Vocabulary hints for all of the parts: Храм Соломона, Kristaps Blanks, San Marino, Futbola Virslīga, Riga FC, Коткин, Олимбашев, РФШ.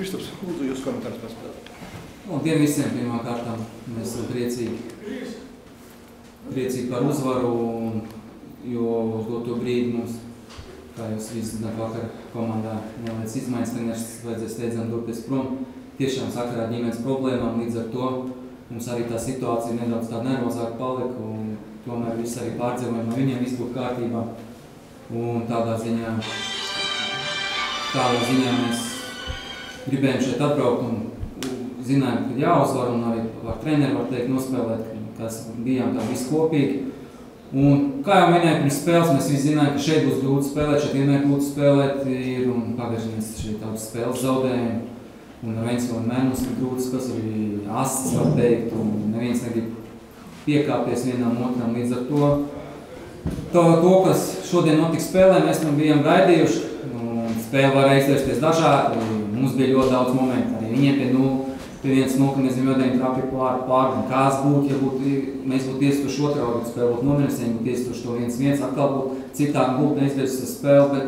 Kristaps, lūdzu, jūs komentārs pēc spēlē. Labdien visiem, pirmā kārtā. Mēs esam priecīgi par uzvaru, jo uz doto brīdi mums, kā jūs visi zināt, vakar komandā nelaic izmaiņas, treneris vajadzēs steidzam doties prom. Tiešām sakarā ģimenes problēmām, līdz ar to mums arī tā situācija nedaudz tā nervozāk palika, un tomēr viss arī pārdzīvojam, viņiem viss būtu kārtībā. Un tādā ziņā mēs gribējām šeit atbraukt un zinājām, ka jāuzvar, un arī ar treneri var teikt nospēlēt, kas bijām tā viss kopīgi. Un kā jau minēju pirms spēles, mēs visi zinājām, ka šeit būs grūti spēlēt, šeit vienmēr grūti spēlēt ir, un pagājušajā mēs šeit tādas spēles zaudējām. Un neviens vēl mēnus ir grūtas, kas arī asas var teikt, un neviens negrib piekāpties vienam otram. Līdz ar to, kas šodien notika spēlē, mēs bijām gaidījuši. Spēle varēja izvērsties dažādi, mums bija ļoti daudz momentu. Arī viņiem pie 1-0, ka mēs viņam jodējām trāpīt pāri. Kāds būtu, ja mēs būtu tiestuši otrā, kad spēle būtu nomirusi, ja būtu tiestuši to 1-1, atkal būtu citāk būtu neizvērsies spēle, bet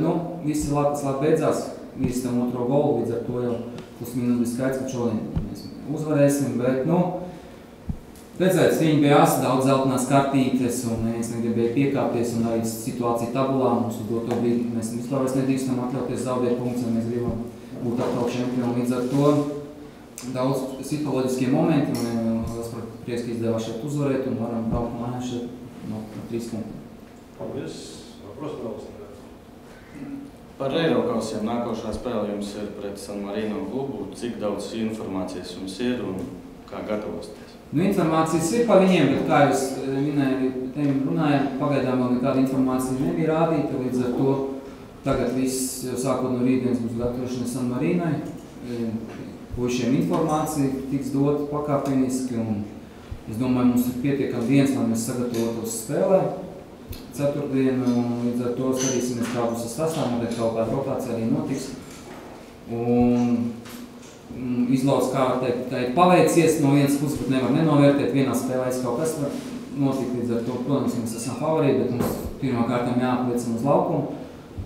visi labi beidzās, visi tam otro golu, līdz ar to jau pusminūtes bija skaidrs, ka šodien mēs uzvarēsim, bet, redzēt, viņi bija asi daudz zeltinās kartītes, un neviens negribēja piekāpties, un arī situācija tabulā mums uz doto brīdi, mēs vispār vairs nedrīkstam atļauties zaudēt punktus, ja mēs gribam būt atkal čempioni, līdz ar to daudz psiholoģiskie momenti, un es prieks, ka izdevās šeit uzvarēt, un varam braukt mājā šeit no 3 punktu. Paldies, vapros brauks. Par Eirokausiem nākošā spēle jums ir pret San Marino klubu. Cik daudz informācijas jums ir un kā gatavosties? Informācijas ir par viņiem, bet kā jūs runājāt, pagaidām vēl nekāda informācija nebija rādīta. Līdz ar to tagad viss jau sākot no rītdienas būs gatavošana San Marinai. Puišiem informācija tiks dot pakāpeniski un es domāju, mums ir pietiekami dienas, lai mēs sagatavotos spēlē. Ceturtdienu, līdz ar to skatīsimies kāpus ar sastāvumu, bet kaut kāda rotācija arī notiks. Un izlauks, kā var teikt, tā ir paveicies no vienas puses, bet nevar nenovērtēt. Vienā spēlēs kaut kas var notikt, līdz ar to, protams, mēs esam favorīti, bet mums pirmā kārtām jāapliecam uz laukumu,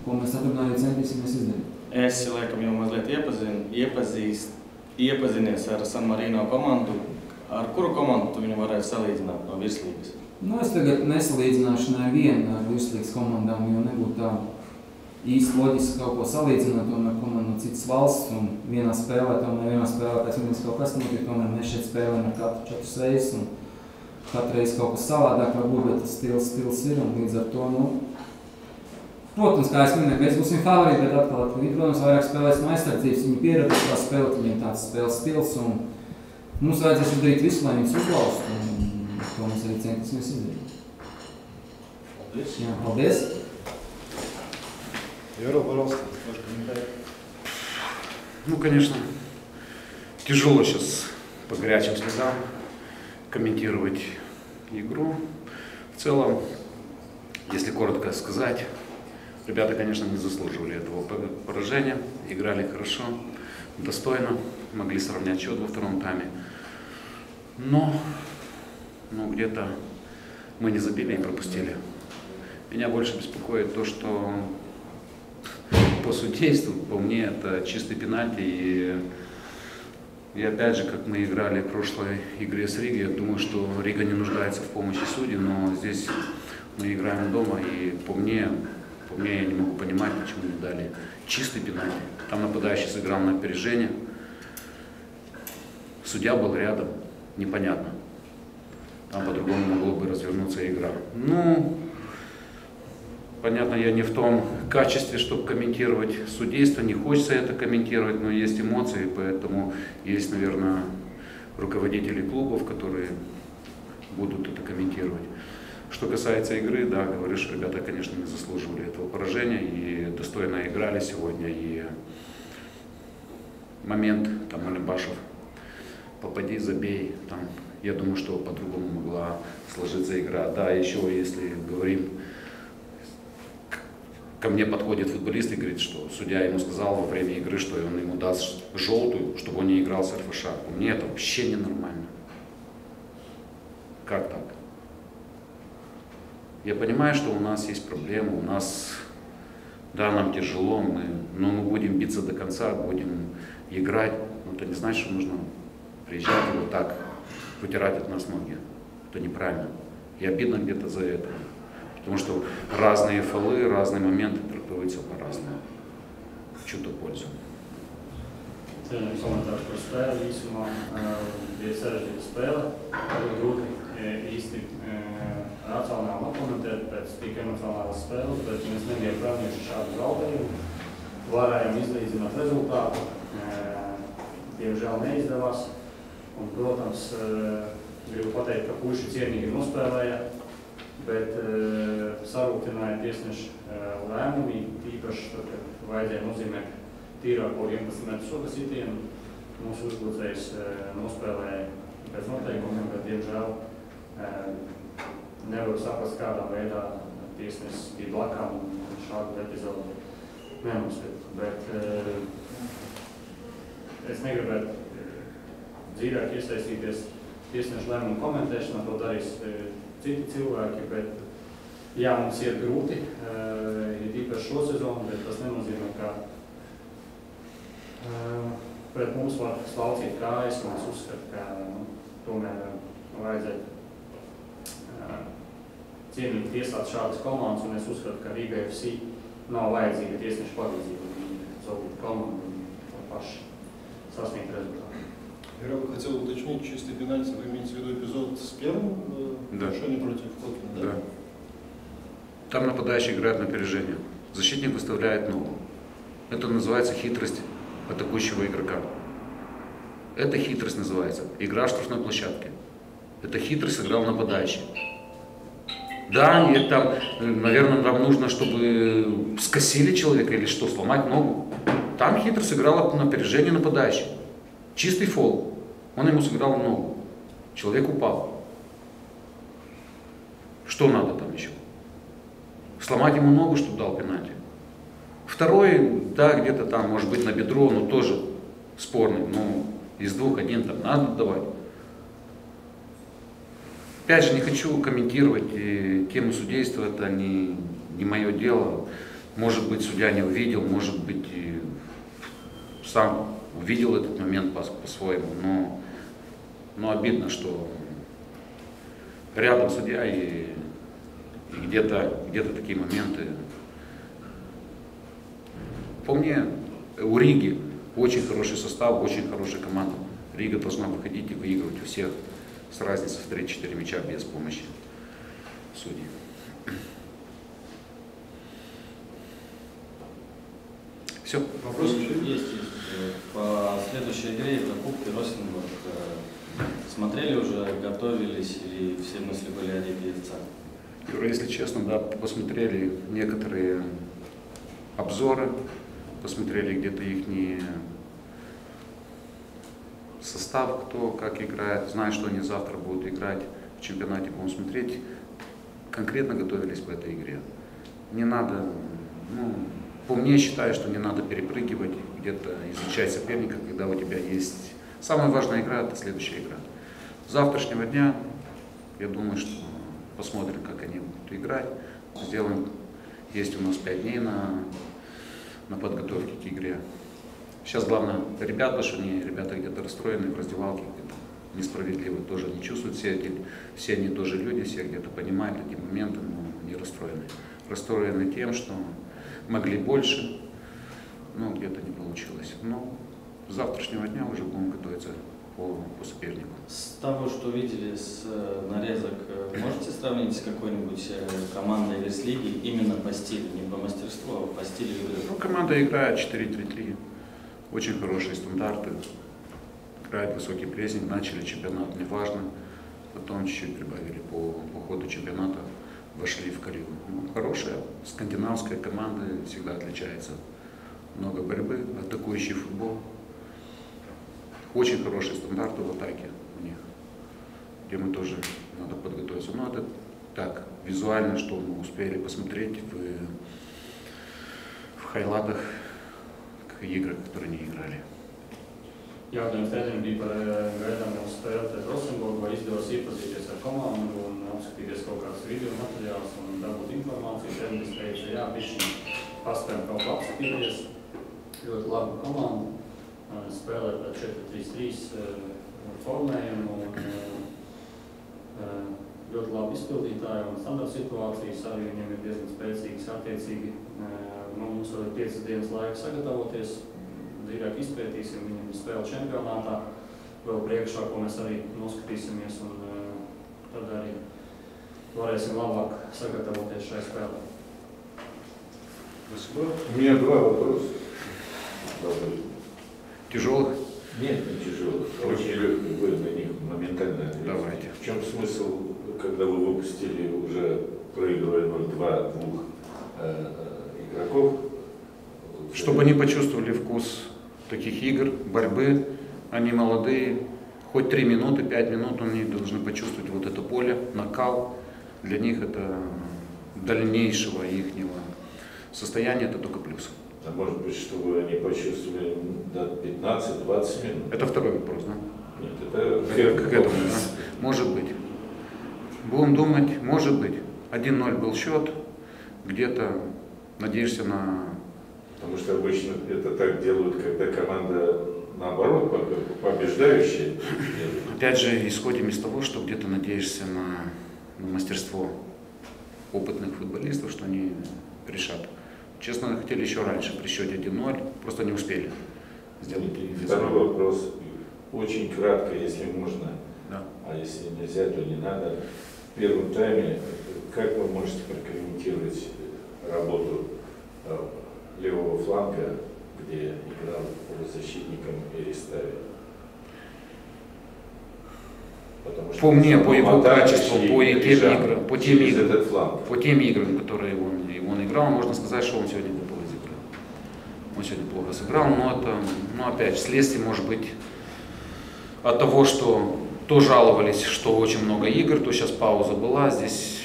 ko mēs ceturtdienu centīsimies izdarīt. Es, laikam, jau mazliet iepazinies ar San Marino komandu. Ar kuru komandu tu viņu varētu salīdzināt no Virslīgas? Es tagad nesalīdzināšu nevienu ar Virslīgas komandām, jo nebūtu tā īsti loģiski kaut ko salīdzināt, tomēr komandu no citas valsts, un vienā spēlē, pēc vienas kaut kas notiek, tomēr mēs šeit spēlēm ar katru 4 reizes, un katru reizi kaut kas savādāk varbūt, bet tas stils ir, un līdz ar to, protams, kā es minēju, mēs būsim favorīti, bet atkal, protams, vairāk spēlēs no aizsardzības, viņi pieredzēs tā spēlēt, viņiem tāds spēles stils, un mums vajadzēs darīt visu, lai viņus uzlaustu. To mēs arī centīsimies izdarīt. Paldies. Jā, paldies. Юра, пожалуйста, ваш комментарий. Конечно, тяжело сейчас по горячим слезам комментировать игру. В целом, если коротко сказать, ребята, конечно, не заслуживали этого поражения. Играли хорошо, достойно, могли сравнять счет во втором тайме. Но... где-то мы не забили и пропустили. Меня больше беспокоит то, что по судейству, по мне, это чистый пенальти. И опять же, как мы играли в прошлой игре с Ригой, я думаю, что Рига не нуждается в помощи судей, но здесь мы играем дома, и по мне я не могу понимать, почему не дали чистый пенальти. Там нападающий сыграл на опережение, судья был рядом, непонятно. Там по-другому могло бы развернуться игра. Понятно, я не в том качестве, чтобы комментировать судейство, не хочется это комментировать, но есть эмоции, поэтому есть, наверное, руководители клубов, которые будут это комментировать. Что касается игры, да, говоришь, ребята, конечно, не заслуживали этого поражения и достойно играли сегодня. И момент, там, Олимбашев, попади, забей, там... Я думаю, что по-другому могла сложиться игра. Да, еще если говорим, ко мне подходит футболист и говорит, что судья ему сказал во время игры, что он ему даст желтую, чтобы он не играл с РФШ. Мне это вообще ненормально. Как так? Я понимаю, что у нас есть проблемы, у нас Да, нам тяжело, но мы будем биться до конца, будем играть. Но это не значит, что нужно приезжать и вот так вытирать от нас ноги. Это неправильно. И обидно где-то за это. Потому что разные фолы, разные моменты трактуются по-разному. Чью-то пользу. Racionāli argumentēt pēc tik emocionālas spēles, bet mēs nebijām pelnījuši šādu zaudējumu. Varējām izlīdzināt rezultātu, diemžēl neizdevās. Un, protams, gribu pateikt, ka puiši cienīgi nospēlēja, bet sarūktināja tiesneša lēmumi, īpaši, kad vajadzēja nozīmēt tīrāko 11 metru soka sitienu. Mūsu uzbrucējs nospēlēja pēc noteikumiem, bet diemžēl nevaru saprast, kādā veidā tiesnesis bija blakām un šādu epizodu nenosvietu. Bet es negribētu dzīvāk iesaistīties tiesnešu lēmumu komentēšanā, to darīs citi cilvēki, bet jā, mums iet grūti, ir īpaši šo sezonu, bet tas nenozīmē, ka pret mums var slaucīt kājas, un es uzskatu, ka tomēr vajadzētu cienīgi tiesāt šādas komandas, un es uzskatu, ka Riga FC nav vajadzīga tiesneša palīdzība. Viņi zaudīt komandu un paši sasniegt результаты. Я хотел уточнить, чистый пенальти, вы имеете в виду эпизод с первым? Да. Шоне против Коткина, да? Да. Там нападающий играет на опережение. Защитник выставляет ногу. Это называется хитрость атакующего игрока. Это хитрость называется. Игра в штрафной площадке. Это хитрость сыграл нападающий. Да, и там, наверное, нам нужно, чтобы скосили человека или что, сломать ногу. Там хитро сыграл на опережение нападающий. Чистый фол. Он ему сыграл ногу. Человек упал. Что надо там еще? Сломать ему ногу, чтобы дал пенальти. Второй, да, где-то там, может быть, на бедро, но тоже спорный. Но из двух один там надо давать. Опять же, не хочу комментировать тему судейства, это не мое дело. Может быть, судья не увидел, может быть, сам увидел этот момент по-своему, но обидно, что рядом судья и где-то такие моменты. По мне, у Риги очень хороший состав, очень хорошая команда. Рига должна выходить и выигрывать у всех. С разницей в 3-4 мяча без помощи судей. Все. Вопрос еще есть. По следующей игре на Кубке Росенберг смотрели уже, готовились или все мысли были о Лиге ЕФЦ? Юра, если честно, да, посмотрели некоторые обзоры, посмотрели где-то их не... состав, кто как играет, знает, что они завтра будут играть в чемпионате, будем смотреть. Конкретно готовились по этой игре. Не надо, по мне считаю, что не надо перепрыгивать, где-то изучать соперника, когда у тебя есть... Самая важная игра – это следующая игра. С завтрашнего дня, я думаю, что посмотрим, как они будут играть. Сделаем, есть у нас 5 дней на подготовке к игре. Сейчас главное, ребята, что они, ребята где-то расстроены в раздевалке, где-то несправедливо тоже не чувствуют, все они тоже люди, все где-то понимают эти моменты, но не расстроены. Расстроены тем, что могли больше, но где-то не получилось. Но с завтрашнего дня уже будем готовиться по сопернику. С того, что видели с нарезок, можете сравнить с какой-нибудь командой Вирслиги именно по стилю, не по мастерству, а по стилю игры? Ну, команда играет 4-3-3. Очень хорошие стандарты, играет высокий прессинг, начали чемпионат, неважно, потом чуть-чуть прибавили по ходу чемпионата, вошли в колею. Хорошая скандинавская команда всегда отличается, много борьбы, атакующий футбол, очень хорошие стандарты в атаке у них, где мы тоже надо подготовиться. Но это так, визуально, что мы успели посмотреть в хайлайтах. Игры, которые не играли. Jautājums tēdējiem bija par gaidāmiem spēli pret Rosenbergu, vai izdevās iepazīties ar komandu un apskatīties kaut kādas video materiālus un dabūt informāciju. Tēdējiem teica, jā, bišķi Pastēm kaut kā apskatīties, ļoti labu komandu, spēlē par 4-3-3 formējumu un ļoti labi izpildītāji un standarta situācijas, arī viņiem ir diezgan spēcīgas attiecīgi. Mums vēl ir 5 dienas laika sagatavoties, direkt izpētīsim viņiem spēli čempionātā, vēl priekšā, ko mēs arī noskatīsimies, un tad arī varēsim labāk sagatavoties šai spēlē. У меня 2 вопроса. Тяжелых? Нет, не тяжелых. Очень легких, вы на них моментально. Давайте. В чем смысл, когда вы выпустили уже проигрывая 0-2 двух игроков? Чтобы они почувствовали вкус таких игр, борьбы. Они молодые. Хоть 3 минуты, 5 минут они должны почувствовать вот это поле, накал. Для них это дальнейшего ихнего состояние это только плюс. А может быть, чтобы они почувствовали 15-20 минут? Это второй вопрос, да? Нет, это к этому. Да? Может быть. Будем думать, может быть. 1-0 был счет, где-то надеешься на... Потому что обычно это так делают, когда команда наоборот, побеждающая. Опять же, исходим из того, что где-то надеешься на мастерство опытных футболистов, что они решат. Честно, хотели еще раньше, при счете 1-0, просто не успели сделать. Второй вопрос, очень кратко, если можно, да. А если нельзя, то не надо. В первом тайме, как вы можете прокомментировать работу левого фланга, где играл полузащитником Переставе? По мне, по его качеству, по тем играм, которые он играл, можно сказать, что он сегодня плохо сыграл. Он сегодня плохо сыграл, но это, опять же, следствие может быть от того, что то жаловались, что очень много игр, то сейчас пауза была, здесь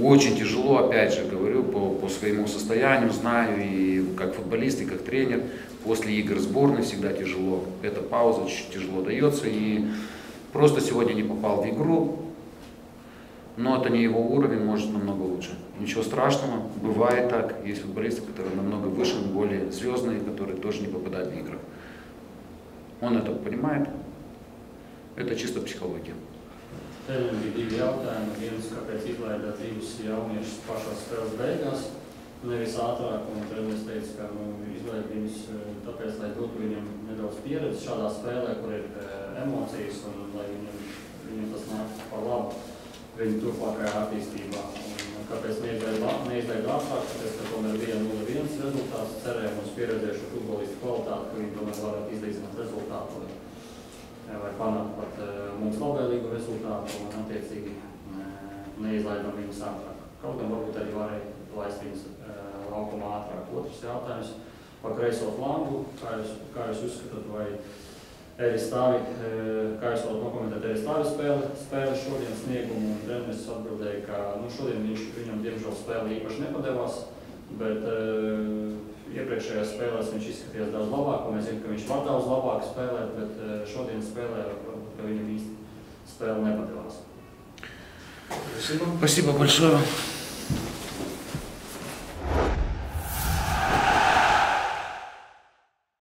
очень тяжело, опять же, говорю, по своему состоянию, знаю, и как футболист, и как тренер, после игр сборной всегда тяжело, эта пауза чуть тяжело дается, и просто сегодня не попал в игру, но это не его уровень, может намного лучше. Ничего страшного, бывает так. Есть футболисты, которые намного выше, более звездные, которые тоже не попадают в игры. Он это понимает. Это чисто психология. Nevis ātrāk, un treneris teica, ka izlaid viņus tāpēc, lai dotu viņam nedaudz pieredzi šādā spēlē, kur ir emocijas, un lai viņam tas nāk par labu viņu turpākajā attīstībā. Un kāpēc neizlaid ātrāk, tāpēc, ka tomēr bija 0-1 rezultāts, cerējām uz pieredzējušu futbolistu kvalitāti, ka viņi tomēr varētu izlīdzināt rezultātu, vai panākt pat mums labvēlīgu rezultātu, un attiecīgi neizlaidām viņus ātrāk. Kaut gan varbūt arī varēja laist viņus laukumā ātrāk. Otrs jautājums par kreiso flangu. Kā jūs uzskatāt, vai Eristāvi, kā jūs varat nokomentēt Eristāvi spēle šodien sniegumu? Un treneris atbildēja, ka šodien viņam diemžēl spēle īpaši nepadevās, bet iepriekšējās spēlēs viņš izskatījās daudz labāk, un mēs zinām, ka viņš var daudz labāk spēlēt, bet šodien spēlē, ka viņam īsti spēle nepadevās. Спасибо большое.